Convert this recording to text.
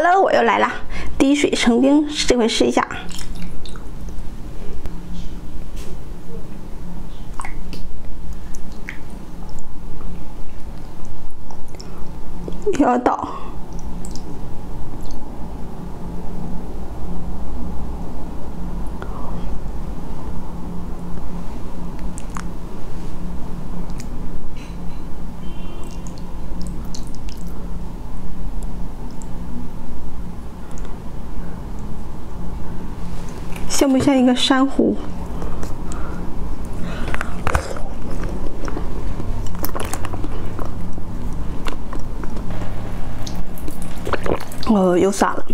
Hello， 我又来了，滴水成冰，这回试一下。又要倒。 像不像一个珊瑚？哦，又洒了。